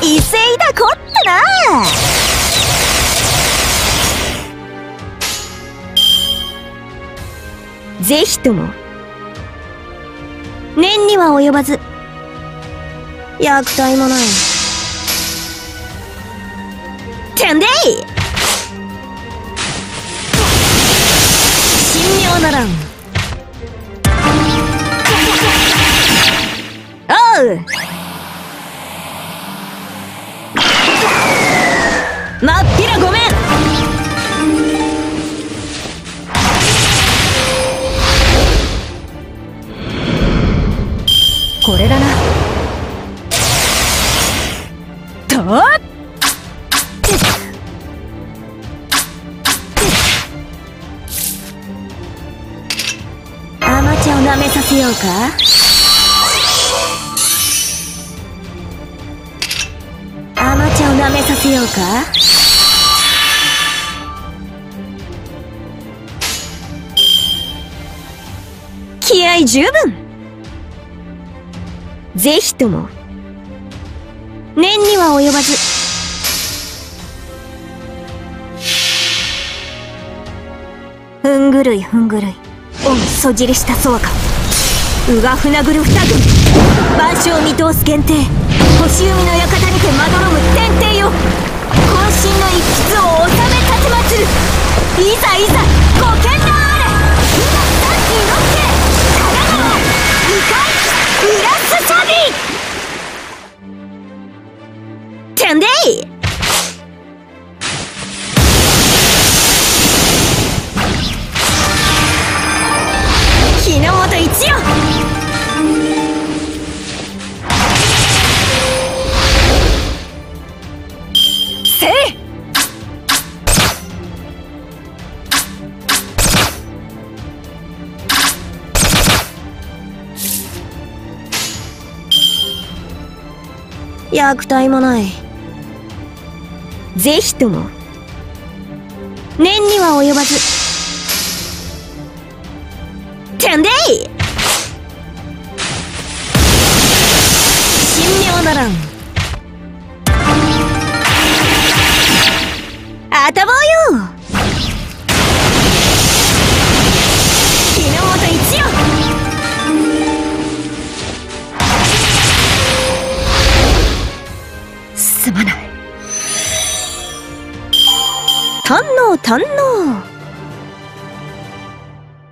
威勢だこってな。ぜひとも念には及ばず。虐待もない。てんでい神妙ならん。おうまっぴらごめん。これだな。とっアマチュアをなめさせようか。アマチュアをなめさせようか。気合十分。ぜひとも念には及ばず。ふんぐるいふんぐるい恩そじりしたそうか。うがふなぐる二軍万象見通す限定星海の館にてまどろむ天帝よ。渾身の一筆を収めたちまつる。いざいざご見覧あれ。今さっきのっけてんでい日の元一よ。せい虐待もない。ぜひとも念には及ばず。てんでい神妙ならん。あたぼうよ日の元一よ。すまない。堪能堪能。